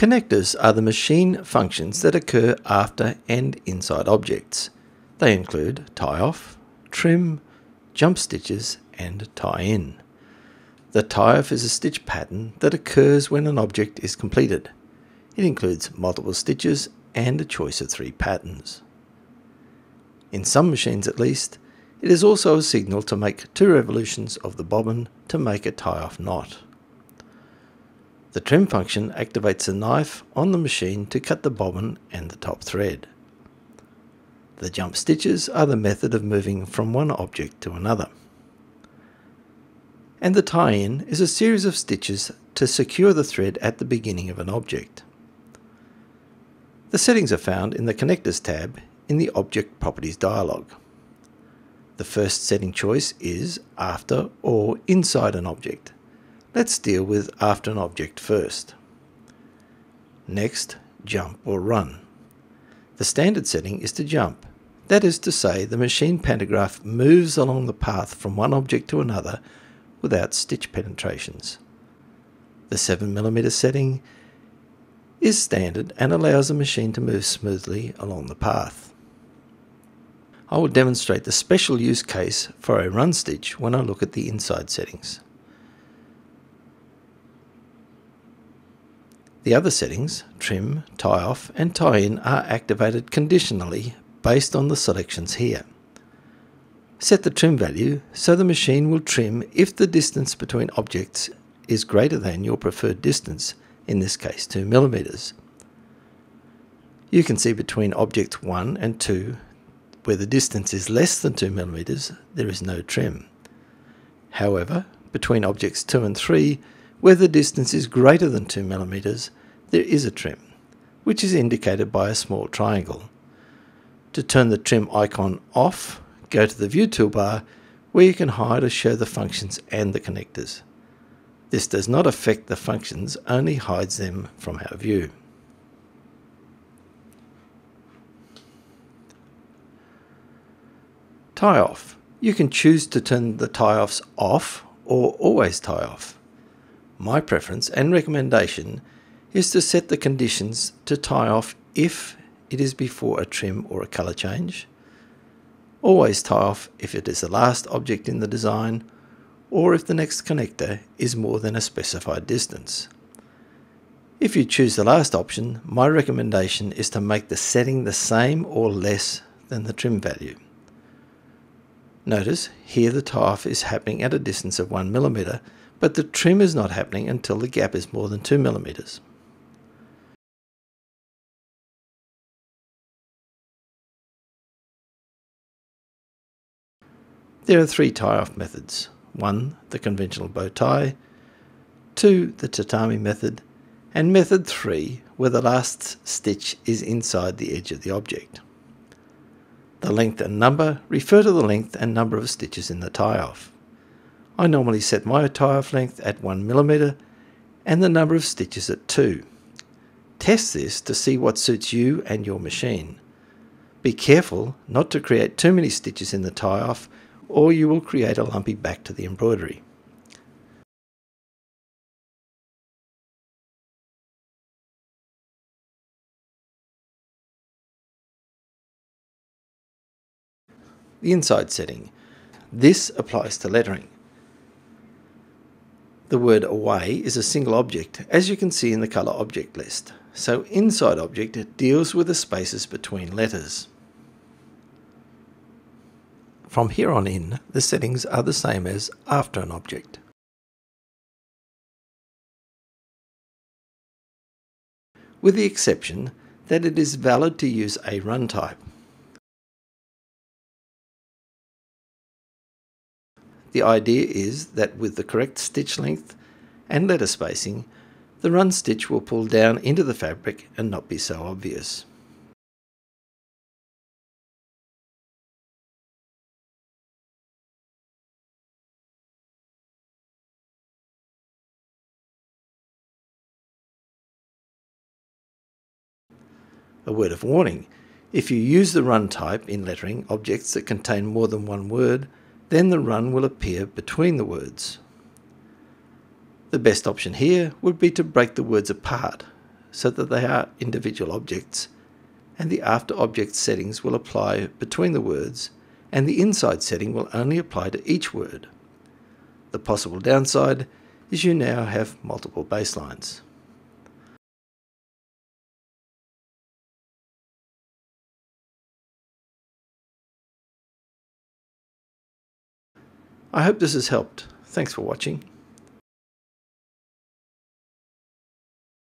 Connectors are the machine functions that occur after and inside objects. They include tie-off, trim, jump stitches, and tie-in. The tie-off is a stitch pattern that occurs when an object is completed. It includes multiple stitches and a choice of 3 patterns. In some machines at least, it is also a signal to make 2 revolutions of the bobbin to make a tie-off knot. The trim function activates a knife on the machine to cut the bobbin and the top thread. The jump stitches are the method of moving from one object to another. And the tie-in is a series of stitches to secure the thread at the beginning of an object. The settings are found in the Connectors tab in the Object Properties dialog. The first setting choice is after or inside an object. Let's deal with after an object first. Next, jump or run. The standard setting is to jump. That is to say, the machine pantograph moves along the path from one object to another without stitch penetrations. The 7mm setting is standard and allows the machine to move smoothly along the path. I will demonstrate the special use case for a run stitch when I look at the inside settings. The other settings, trim, tie-off and tie-in, are activated conditionally based on the selections here. Set the trim value so the machine will trim if the distance between objects is greater than your preferred distance, in this case 2mm. You can see between objects 1 and 2, where the distance is less than 2mm, there is no trim. However, between objects 2 and 3, where the distance is greater than 2mm, there is a trim, which is indicated by a small triangle. To turn the trim icon off, go to the View toolbar, where you can hide or show the functions and the connectors. This does not affect the functions, only hides them from our view. Tie-off. You can choose to turn the tie-offs off or always tie-off. My preference and recommendation is to set the conditions to tie off if it is before a trim or a colour change, always tie off if it is the last object in the design, or if the next connector is more than a specified distance. If you choose the last option, my recommendation is to make the setting the same or less than the trim value. Notice here the tie off is happening at a distance of 1mm, but the trim is not happening until the gap is more than 2mm. There are 3 tie-off methods. 1, the conventional bow tie, 2, the tatami method, and method 3, where the last stitch is inside the edge of the object. The length and number refer to the length and number of stitches in the tie-off. I normally set my tie-off length at 1mm and the number of stitches at 2. Test this to see what suits you and your machine. Be careful not to create too many stitches in the tie-off, or you will create a lumpy back to the embroidery. The inside setting. This applies to lettering. The word away is a single object, as you can see in the colour object list, so inside object deals with the spaces between letters. From here on in, the settings are the same as after an object. With the exception that it is valid to use a run type. The idea is that with the correct stitch length and letter spacing, the run stitch will pull down into the fabric and not be so obvious. A word of warning: if you use the run type in lettering objects that contain more than one word, then the run will appear between the words. The best option here would be to break the words apart so that they are individual objects, and the after object settings will apply between the words, and the inside setting will only apply to each word. The possible downside is you now have multiple baselines. I hope this has helped. Thanks for watching.